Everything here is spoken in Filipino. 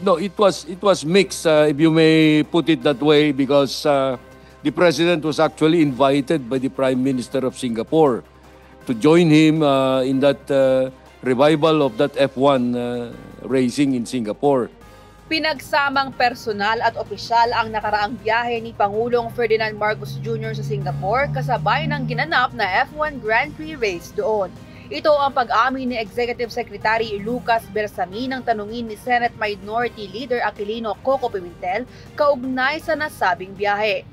No, it was mixed, if you may put it that way, because the president was actually invited by the Prime Minister of Singapore to join him in that revival of that F1 racing in Singapore. Pinagsamang personal at opisyal ang nakaraang biyahe ni Pangulong Ferdinand Marcos Jr. sa Singapore kasabay ng ginanap na F1 Grand Prix race doon. Ito ang pag-amin ni Executive Secretary Lucas Bersamin nang tanungin ni Senate Minority Leader Aquilino Pimentel kaugnay sa nasabing biyahe.